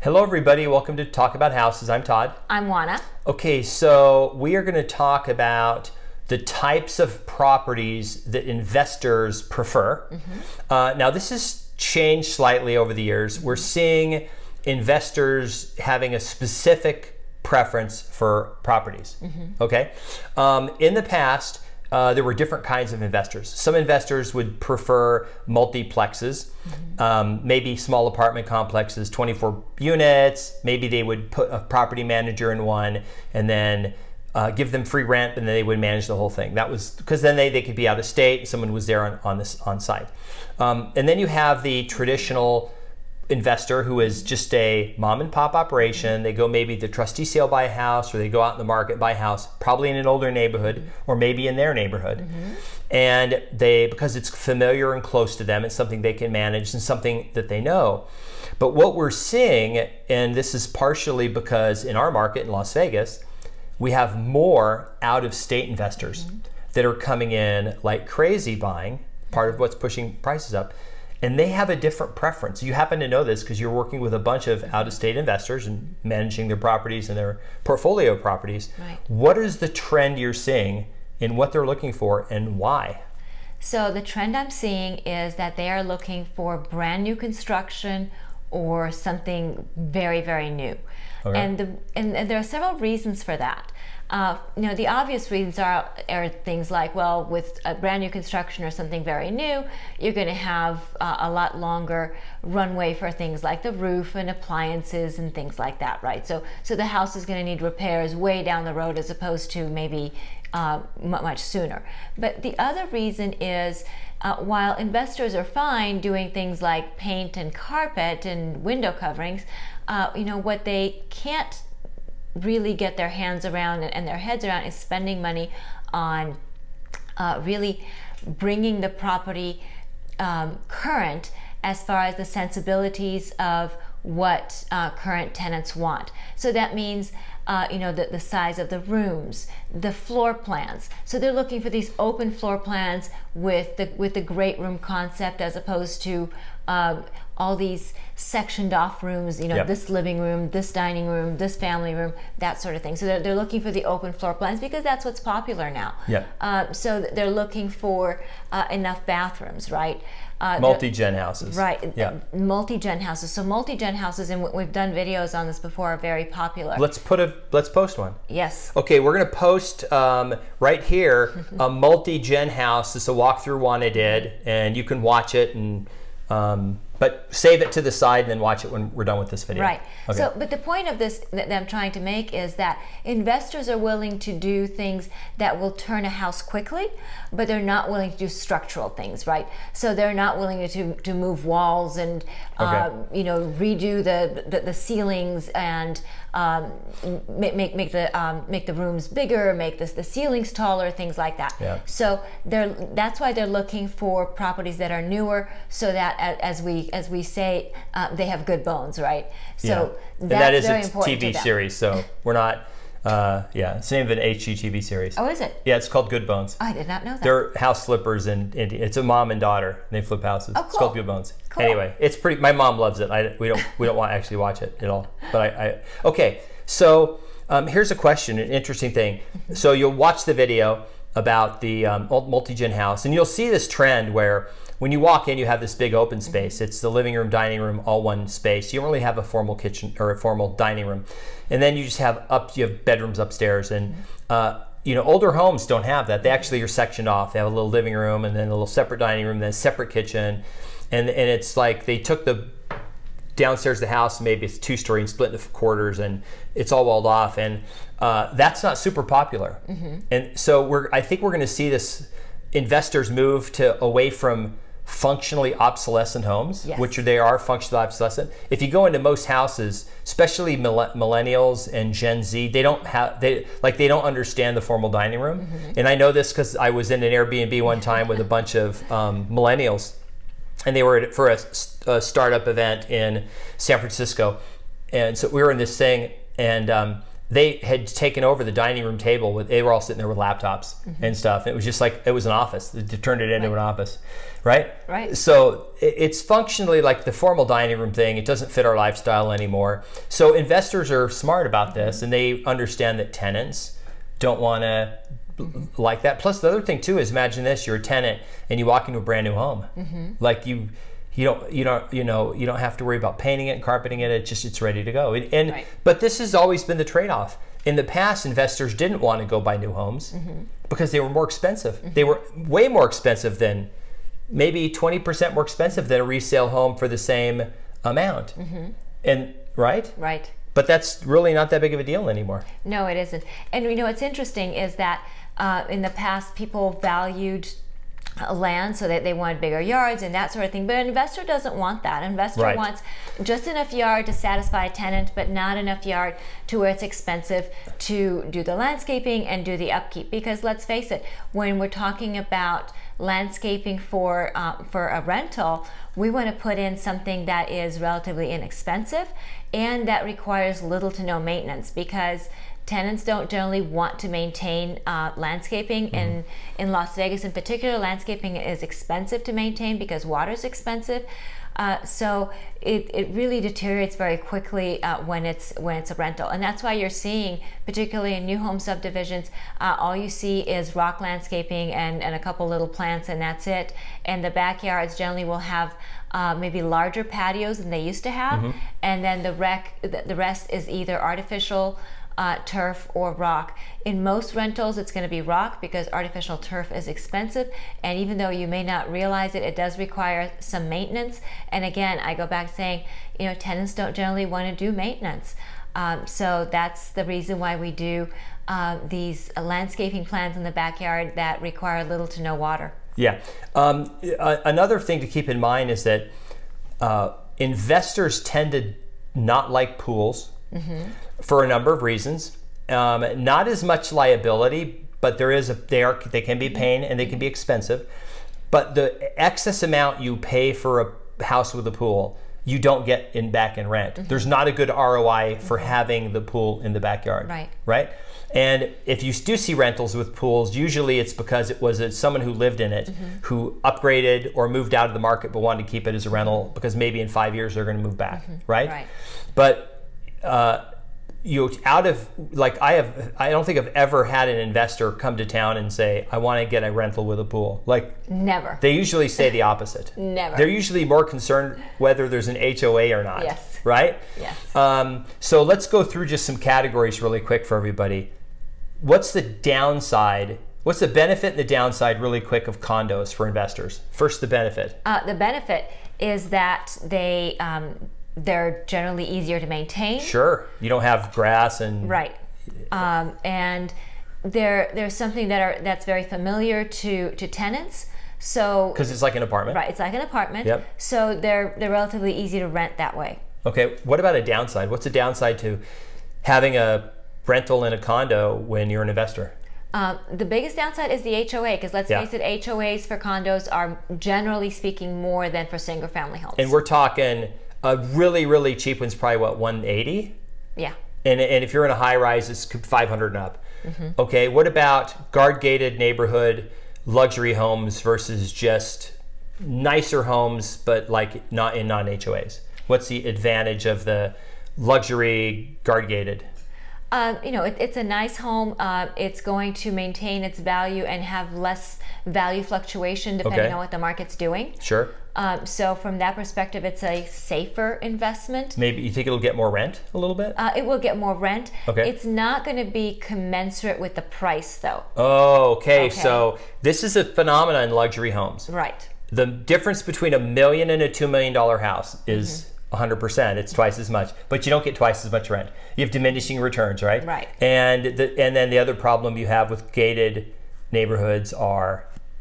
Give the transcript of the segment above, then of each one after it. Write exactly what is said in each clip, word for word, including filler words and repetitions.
Hello everybody, welcome to Talk About Houses. I'm Todd. I'm Juana. Okay, so we are going to talk about the types of properties that investors prefer. Mm-hmm. uh, now this has changed slightly over the years. We're seeing investors having a specific preference for properties. Mm-hmm. Okay, um, in the past Uh, there were different kinds of investors. Some investors would prefer multiplexes, mm-hmm. um, maybe small apartment complexes, twenty-four units. Maybe they would put a property manager in one and then uh, give them free rent, and then they would manage the whole thing. That was because then they, they could be out of state. Someone was there on, on this on site. Um, and then you have the traditional investor who is just a mom and pop operation. They go maybe the trustee sale buy a house, or they go out in the market buy a house, probably in an older neighborhood or maybe in their neighborhood. Mm-hmm. And they, because it's familiar and close to them, it's something they can manage and something that they know. But what we're seeing, and this is partially because in our market in Las Vegas, we have more out-of-state investors mm-hmm. that are coming in like crazy buying, part of what's pushing prices up. And they have a different preference. You happen to know this because you're working with a bunch of out-of-state investors and managing their properties and their portfolio properties. Right. What is the trend you're seeing in what they're looking for and why? So the trend I'm seeing is that they are looking for brand new construction or something very, very new. Okay. And, the, and, and there are several reasons for that. Uh, you know, the obvious reasons are, are things like, well, with a brand new construction or something very new, you're going to have uh, a lot longer runway for things like the roof and appliances and things like that, right? So, so the house is going to need repairs way down the road as opposed to maybe uh, much sooner. But the other reason is, uh, while investors are fine doing things like paint and carpet and window coverings, uh, you know, what they can't really get their hands around and their heads around is spending money on uh, really bringing the property um, current as far as the sensibilities of what uh, current tenants want. So that means uh, you know, the, the size of the rooms, the floor plans. So they're looking for these open floor plans with the with the great room concept, as opposed to um, all these sectioned off rooms, you know, yep. This living room, this dining room, this family room, that sort of thing. So they're, they're looking for the open floor plans because that's what's popular now. Yep. Uh, so they're looking for uh, enough bathrooms, right? Uh, multi-gen houses. Right, yeah. multi-gen houses. So multi-gen houses, and we've done videos on this before, are very popular. Let's put a, let's post one. Yes. Okay, we're gonna post um, right here a multi-gen house. It's a walkthrough one I did, and you can watch it and Um, but save it to the side and then watch it when we're done with this video. Right. Okay. So, but the point of this that I'm trying to make is that investors are willing to do things that will turn a house quickly, but they're not willing to do structural things, right? So they're not willing to, to move walls and, uh, okay. you know, redo the, the, the ceilings and um, make, make, the, um, make the rooms bigger, make this, the ceilings taller, things like that. Yeah. So they're, that's why they're looking for properties that are newer, so that as we as we say, uh, they have good bones, right? So yeah. that's that is very a important T V series, so we're not, uh, yeah, it's the name of an H G T V series. Oh, is it? Yeah, it's called Good Bones. Oh, I did not know that. They're house flippers, and, and it's a mom and daughter, and they flip houses. Oh, cool. It's called Good Bones. Cool. Anyway, it's pretty, my mom loves it. I, we don't, we don't want to actually watch it at all, but I, I okay, so um, here's a question, an interesting thing. So you'll watch the video about the um, multi-gen house, and you'll see this trend where when you walk in, you have this big open space. It's the living room, dining room, all one space. You don't really have a formal kitchen or a formal dining room. And then you just have up, you have bedrooms upstairs. And uh, you know, older homes don't have that. They actually are sectioned off. They have a little living room and then a little separate dining room, then a separate kitchen. And, and it's like they took the downstairs of the house, maybe it's two story and split into quarters, and it's all walled off. And uh, that's not super popular. Mm-hmm. And so we're, I think we're gonna see this, investors move to away from functionally obsolescent homes, yes. which they are functionally obsolescent. If you go into most houses, especially millennials and Gen Z, they don't have they like they don't understand the formal dining room. Mm-hmm. And I know this because I was in an Airbnb one time with a bunch of um, millennials, and they were for a, a startup event in San Francisco, and so we were in this thing, and um, they had taken over the dining room table. With, they were all sitting there with laptops mm-hmm. and stuff. It was just like, it was an office. They turned it into right. an office, right? Right. So it's functionally like the formal dining room thing. It doesn't fit our lifestyle anymore. So investors are smart about this mm-hmm. and they understand that tenants don't want to mm-hmm. like that. Plus the other thing too is, imagine this, you're a tenant and you walk into a brand new home. Mm-hmm. Like you, You don't, you don't, you know, you don't have to worry about painting it and carpeting it. It's just, it's ready to go. And, and right. but this has always been the trade-off. In the past, investors didn't want to go buy new homes mm-hmm. because they were more expensive. Mm-hmm. They were way more expensive than, maybe twenty percent more expensive than a resale home for the same amount. Mm-hmm. And right? Right. But that's really not that big of a deal anymore. No, it isn't. And you know, what's interesting is that uh, in the past, people valued land so that they wanted bigger yards and that sort of thing, but an investor doesn't want that. An investor right. wants just enough yard to satisfy a tenant, but not enough yard to where it's expensive to do the landscaping and do the upkeep. Because let's face it, when we're talking about landscaping for um, for a rental, we want to put in something that is relatively inexpensive and that requires little to no maintenance, because tenants don't generally want to maintain uh, landscaping. And mm-hmm. in Las Vegas in particular, landscaping is expensive to maintain because water is expensive. Uh, so it, it really deteriorates very quickly uh, when it's when it's a rental. And that's why you're seeing, particularly in new home subdivisions, uh, all you see is rock landscaping and, and a couple little plants, and that's it. And the backyards generally will have Uh, maybe larger patios than they used to have, mm-hmm. and then the, rec the, the rest is either artificial uh, turf or rock. In most rentals, it's going to be rock because artificial turf is expensive, and even though you may not realize it, it does require some maintenance. And again, I go back saying, you know, tenants don't generally want to do maintenance. Um, so that's the reason why we do uh, these uh, landscaping plans in the backyard that require little to no water. Yeah. Um, another thing to keep in mind is that uh, investors tend to not like pools mm-hmm. for a number of reasons. Um, not as much liability, but there is a, they are they can be pain and they can be expensive. But the excess amount you pay for a house with a pool, you don't get in back in rent. Mm-hmm. There's not a good R O I for mm-hmm. having the pool in the backyard. Right. Right. And if you do see rentals with pools, usually it's because it was a, someone who lived in it mm-hmm. who upgraded or moved out of the market but wanted to keep it as a rental because maybe in five years they're going to move back, mm-hmm. right? Right. But uh, you out of like I have I don't think I've ever had an investor come to town and say, I want to get a rental with a pool. Like never. They usually say the opposite. Never. They're usually more concerned whether there's an H O A or not. Yes. Right. Yes. Um, so let's go through just some categories really quick for everybody. What's the downside? What's the benefit and the downside really quick of condos for investors? First, the benefit. Uh, the benefit is that they, um, they're generally easier to maintain. Sure. You don't have grass and... Right. Um, and they're, they're something that are, that's very familiar to, to tenants. So... Because it's like an apartment. Right. It's like an apartment. Yep. So they're, they're relatively easy to rent that way. Okay. What about a downside? What's a downside to having a rental in a condo when you're an investor? Uh, the biggest downside is the H O A, because let's yeah. face it, H O As for condos are generally speaking more than for single family homes. And we're talking a really, really cheap one's probably what, one eighty? Yeah. And, and if you're in a high rise, it's five hundred and up. Mm-hmm. Okay, what about guard gated neighborhood luxury homes versus just nicer homes, but like not in non-H O As? What's the advantage of the luxury guard gated? Uh, you know, it, it's a nice home. Uh, it's going to maintain its value and have less value fluctuation depending okay. on what the market's doing. Sure. Um, so from that perspective, it's a safer investment. Maybe you think it'll get more rent a little bit? Uh, it will get more rent. Okay. It's not going to be commensurate with the price, though. Oh, okay. okay. So this is a phenomenon in luxury homes. Right. The difference between a million and a two million dollar house is... Mm-hmm. one hundred percent, it's twice as much, but you don't get twice as much rent. You have diminishing returns, right? Right. And the, and then the other problem you have with gated neighborhoods are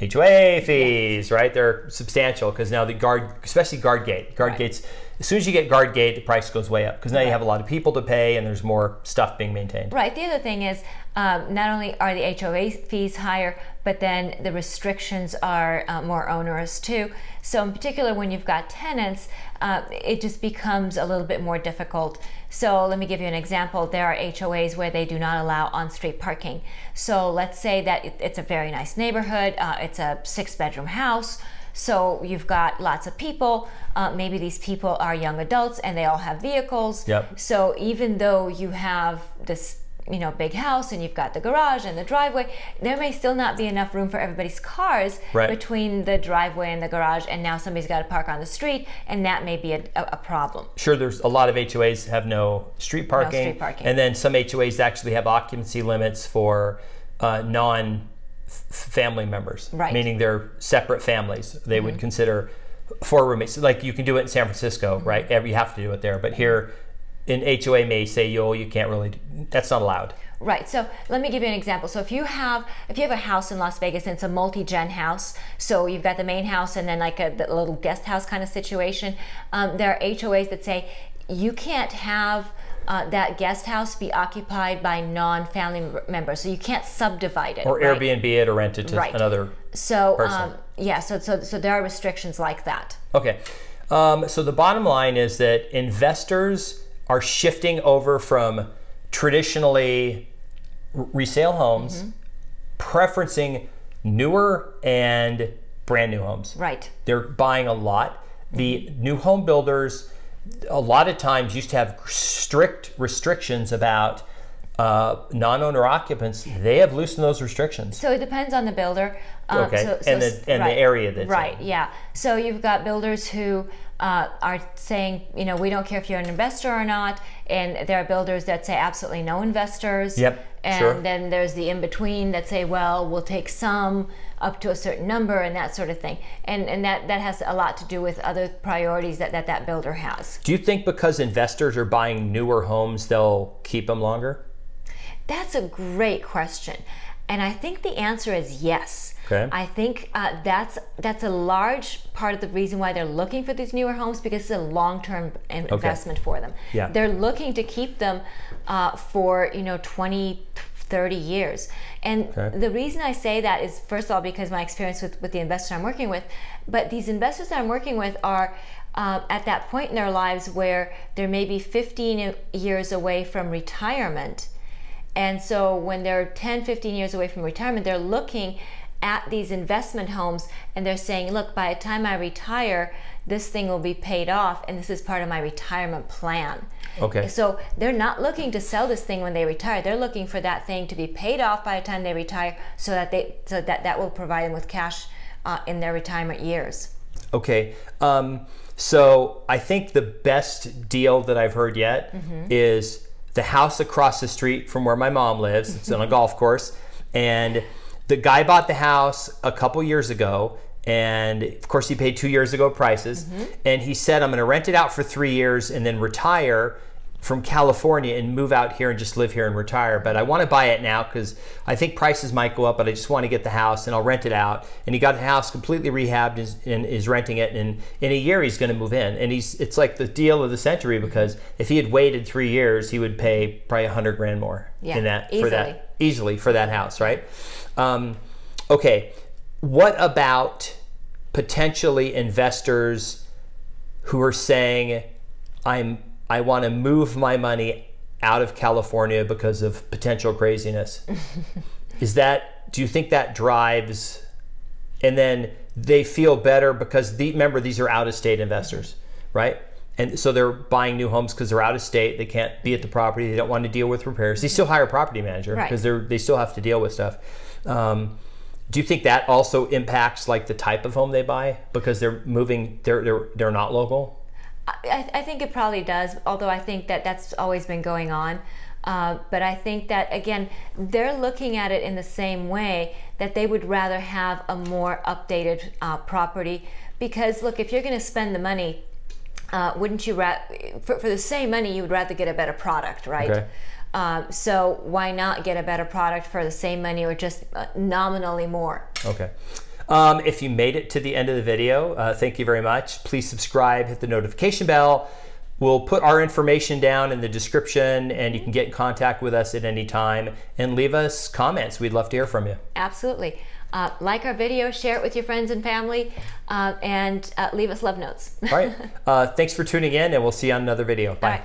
H O A fees, yes. right? They're substantial because now the guard, especially guard gate, guard right. gates, As soon as you get guard gate, the price goes way up because now right. you have a lot of people to pay and there's more stuff being maintained. Right. The other thing is um, not only are the H O A fees higher, but then the restrictions are uh, more onerous too. So in particular, when you've got tenants, uh, it just becomes a little bit more difficult. So let me give you an example. There are H O As where they do not allow on-street parking. So let's say that it's a very nice neighborhood. Uh, it's a six-bedroom house. So you've got lots of people. Uh, maybe these people are young adults and they all have vehicles. Yep. So even though you have this, you know, big house and you've got the garage and the driveway, there may still not be enough room for everybody's cars right. between the driveway and the garage, and now somebody's got to park on the street, and that may be a, a problem. Sure, there's a lot of H O As have no street parking, no street parking. And then some H O As actually have occupancy limits for uh, non family members, right. meaning they're separate families. They mm-hmm. would consider four roommates. Like you can do it in San Francisco, mm-hmm. right? You have to do it there. But here, an H O A may say, "Yo, you can't really. Do, that's not allowed." Right. So let me give you an example. So if you have if you have a house in Las Vegas and it's a multi-gen house, so you've got the main house and then like a the little guest house kind of situation. Um, there are H O As that say you can't have. Uh, that guest house be occupied by non-family members, so you can't subdivide it. Or right? Airbnb it or rent it to right. another so, person. Um, yeah, so so so there are restrictions like that. Okay, um, so the bottom line is that investors are shifting over from traditionally resale homes, mm-hmm. preferencing newer and brand new homes. Right. They're buying a lot. The new home builders a lot of times used to have strict restrictions about uh, non-owner occupants. They have loosened those restrictions. So it depends on the builder. Um, okay, so, so, and, the, and right. the area that's Right, in. yeah. So you've got builders who uh, are saying, you know, we don't care if you're an investor or not, and there are builders that say absolutely no investors. Yep, And sure. then there's the in-between that say, well, we'll take some up to a certain number and that sort of thing. And and that, that has a lot to do with other priorities that, that that builder has. Do you think because investors are buying newer homes, they'll keep them longer? That's a great question. And I think the answer is yes. Okay. I think uh, that's that's a large part of the reason why they're looking for these newer homes, because it's a long-term investment okay. for them. Yeah. They're looking to keep them uh, for, you know, twenty, thirty years. And okay. the reason I say that is, first of all, because my experience with, with the investors I'm working with, but these investors that I'm working with are uh, at that point in their lives where they're maybe fifteen years away from retirement. And so when they're ten, fifteen years away from retirement, they're looking at these investment homes and they're saying, look, by the time I retire, this thing will be paid off and this is part of my retirement plan. Okay. So they're not looking to sell this thing when they retire. They're looking for that thing to be paid off by the time they retire, so that they so that that will provide them with cash uh, in their retirement years. Okay. Um, so I think the best deal that I've heard yet mm-hmm. is the house across the street from where my mom lives. It's on a golf course, and the guy bought the house a couple years ago. And of course he paid two years ago prices. Mm-hmm. And he said, I'm gonna rent it out for three years and then retire from California and move out here and just live here and retire. But I wanna buy it now because I think prices might go up, but I just wanna get the house and I'll rent it out. And he got the house completely rehabbed and is renting it. And in a year he's gonna move in. And he's it's like the deal of the century, because if he had waited three years, he would pay probably a hundred grand more yeah, in that, easily. For that, easily for that house, right? Um, okay. What about potentially investors who are saying, I'm, I want to move my money out of California because of potential craziness? Is that, do you think that drives, and then they feel better because, the, remember, these are out-of-state investors, right? And so they're buying new homes because they're out of state. They can't be at the property. They don't want to deal with repairs. They still hire a property manager because right. they still have to deal with stuff. Um, Do you think that also impacts like the type of home they buy because they're moving, they're, they're, they're not local? I, I think it probably does, although I think that that's always been going on. Uh, but I think that, again, they're looking at it in the same way, that they would rather have a more updated uh, property. Because look, if you're gonna spend the money, uh, wouldn't you, ra for, for the same money, you would rather get a better product, right? Okay. Um, so why not get a better product for the same money or just nominally more? Okay. Um, if you made it to the end of the video, uh, thank you very much. Please subscribe, hit the notification bell. We'll put our information down in the description, and you can get in contact with us at any time and leave us comments. We'd love to hear from you. Absolutely. Uh, like our video, share it with your friends and family, uh, and uh, leave us love notes. All right. Uh, thanks for tuning in, and we'll see you on another video. Bye.